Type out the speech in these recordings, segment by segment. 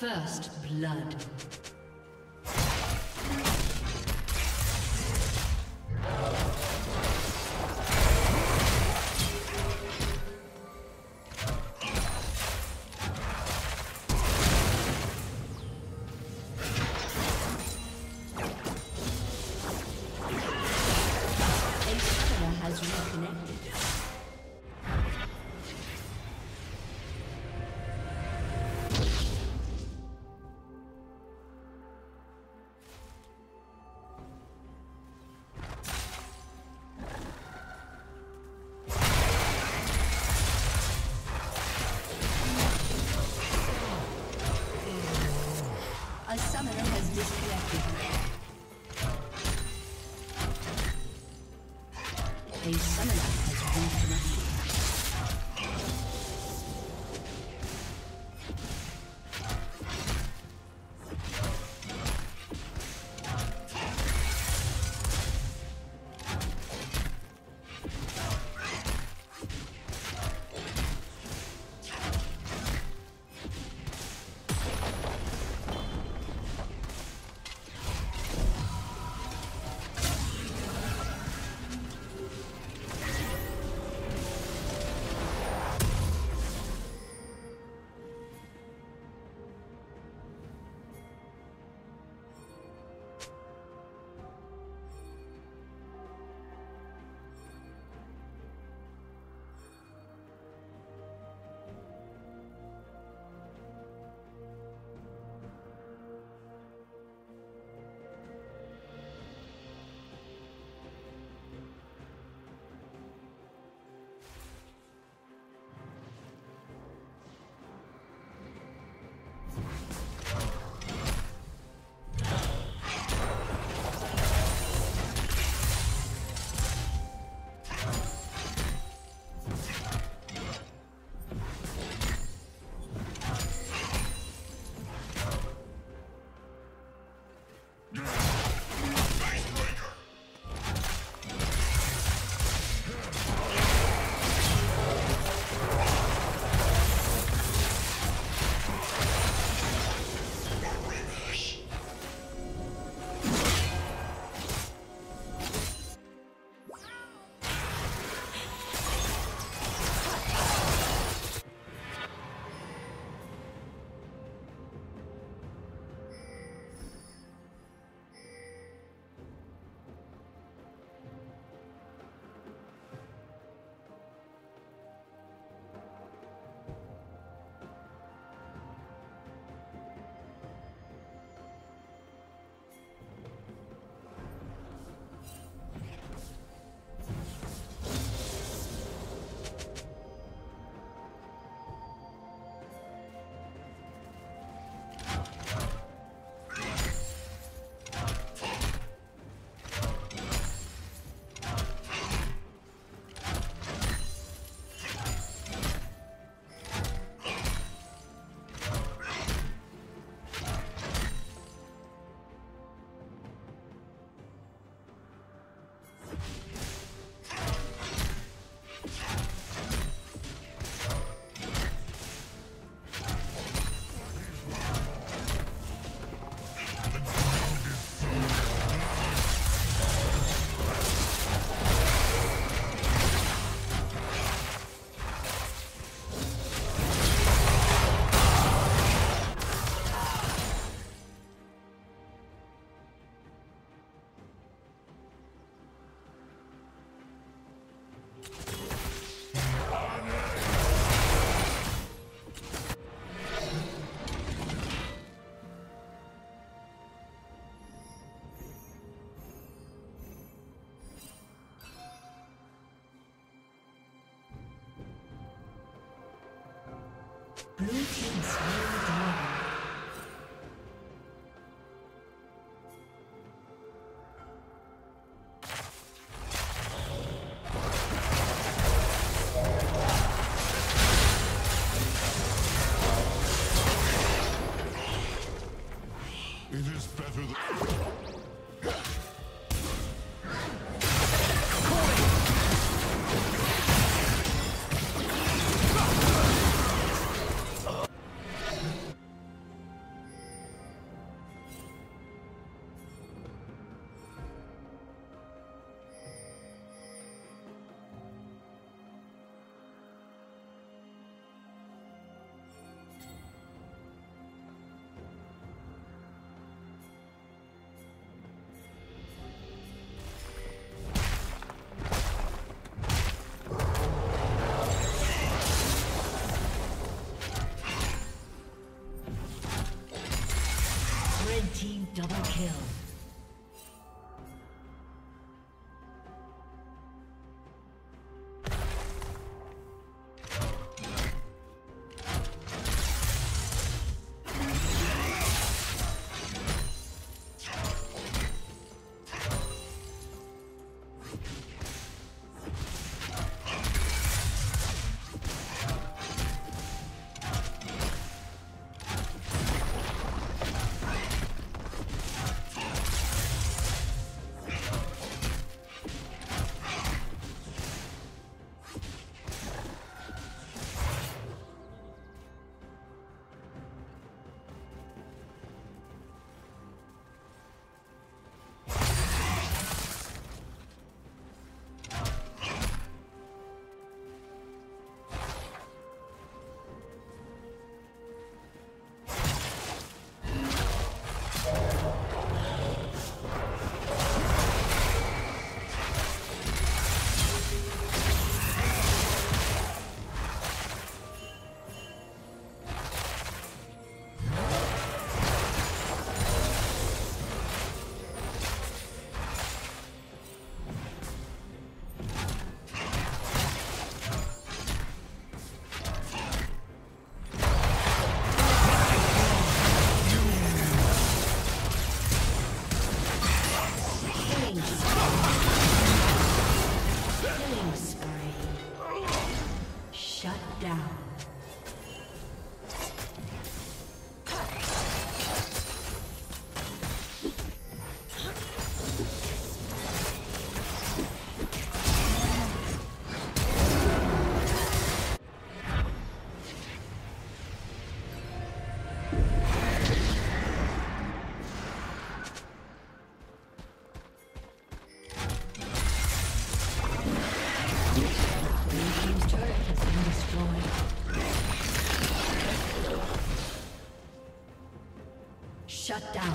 First blood. A summoner has been connected. Blue team's really down. It is better than... Shut down.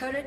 Turret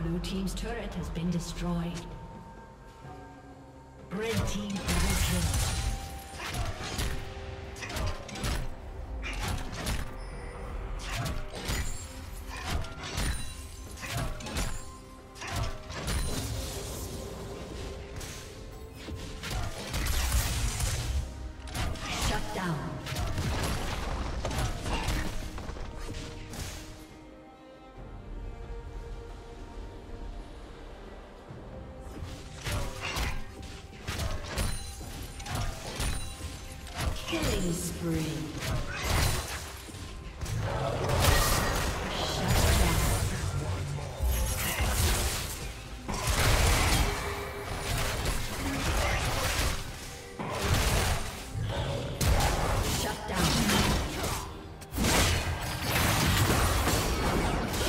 Blue team's turret has been destroyed. Red team double kill. Team's turret has been destroyed.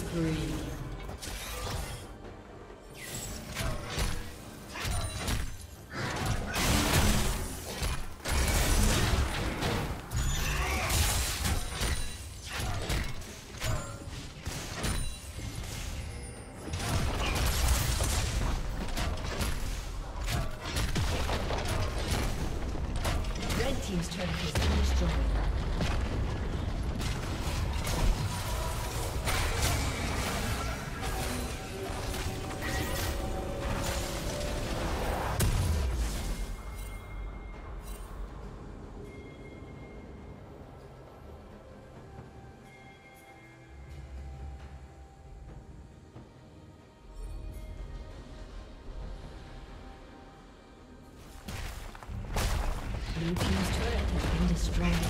Team's turret has been destroyed. Blue team's turret has been destroyed.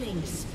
Killing spree.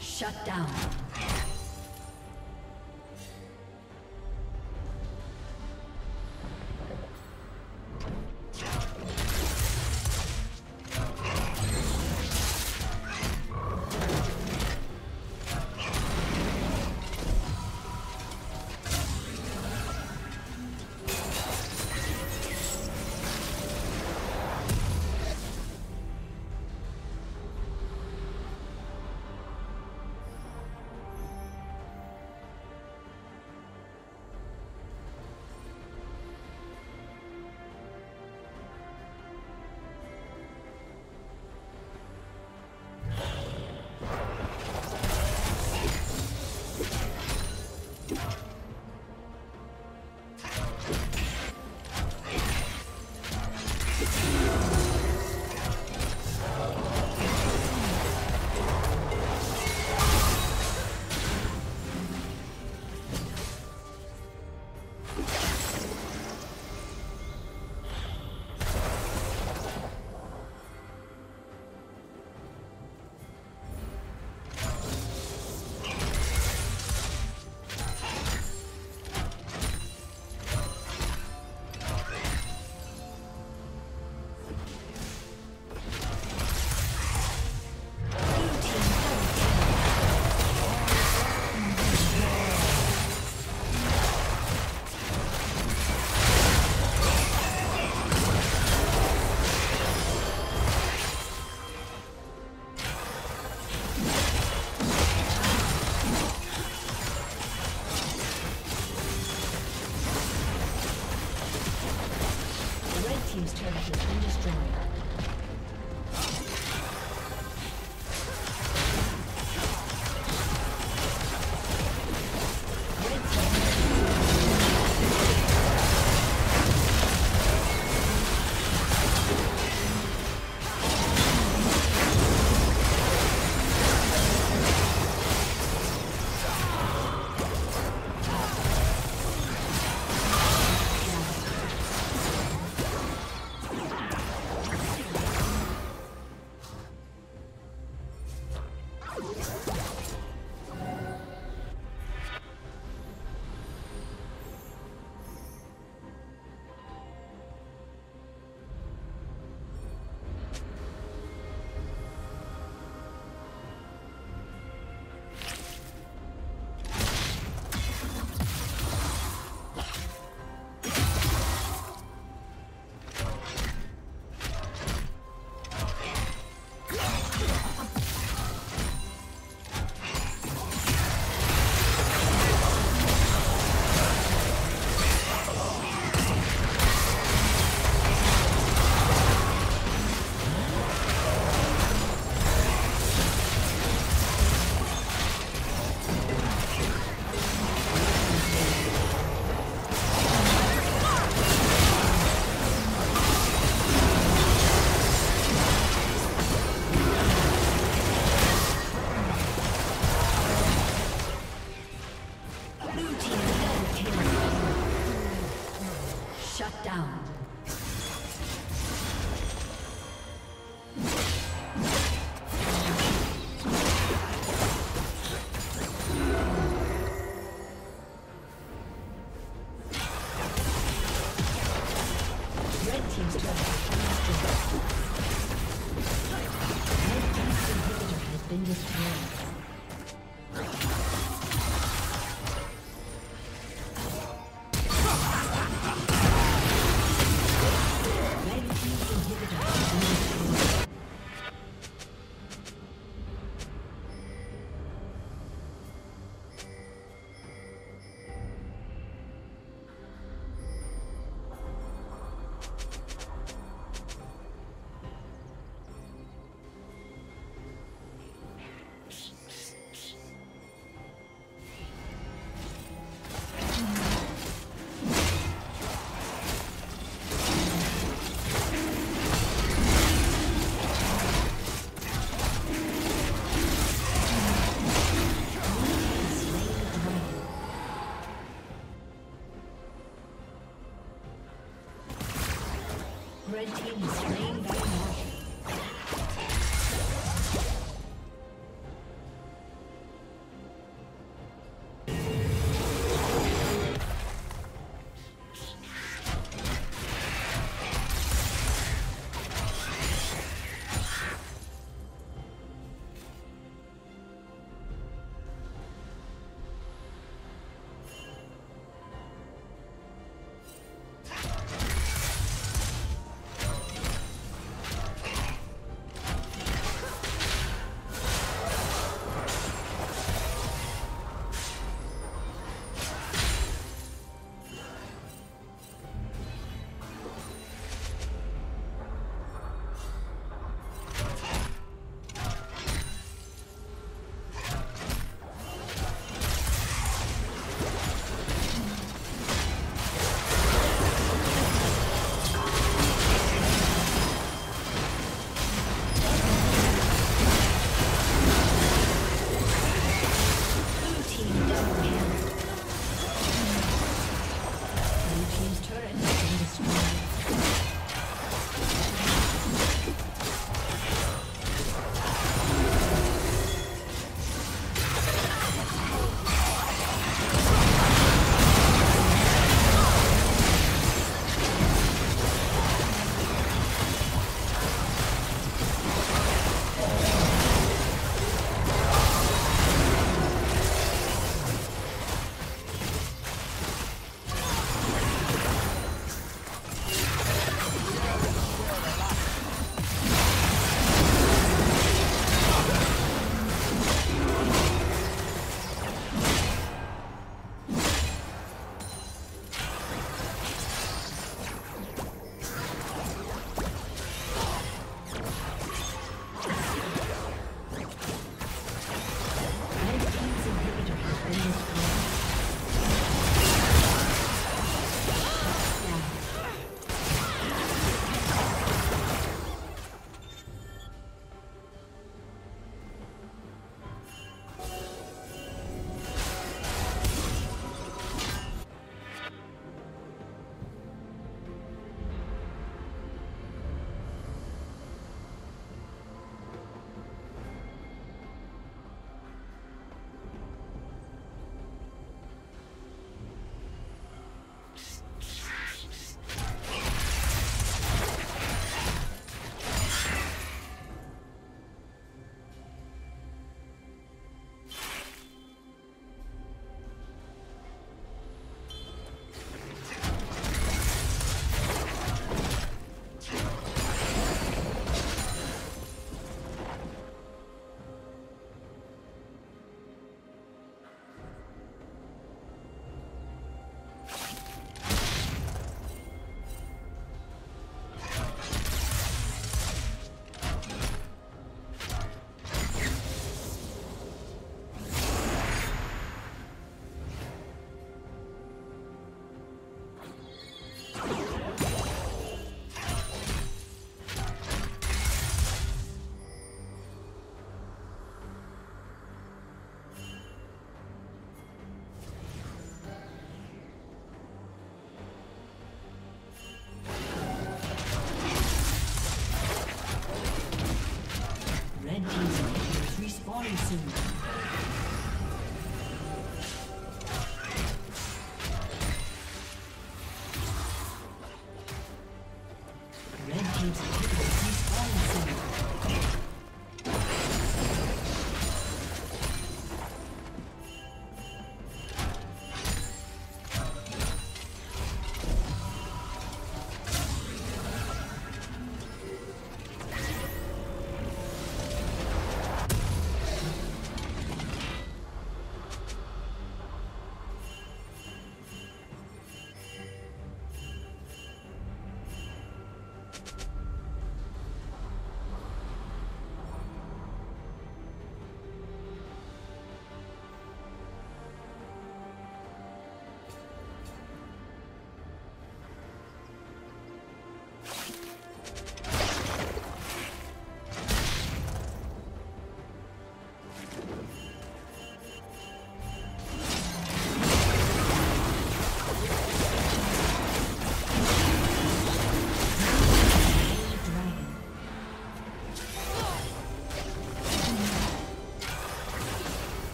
Shut down.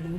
Blue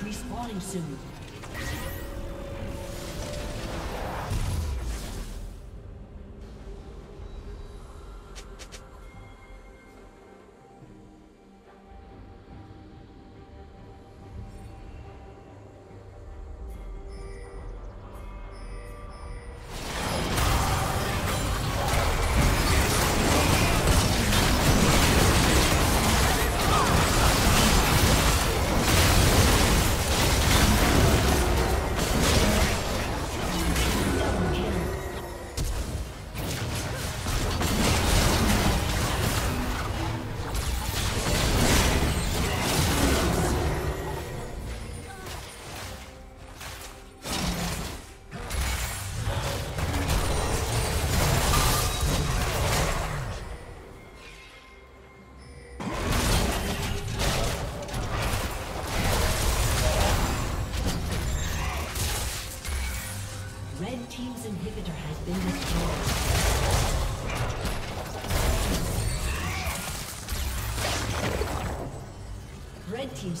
Respawning soon. Team's inhibitor has been destroyed. Red team's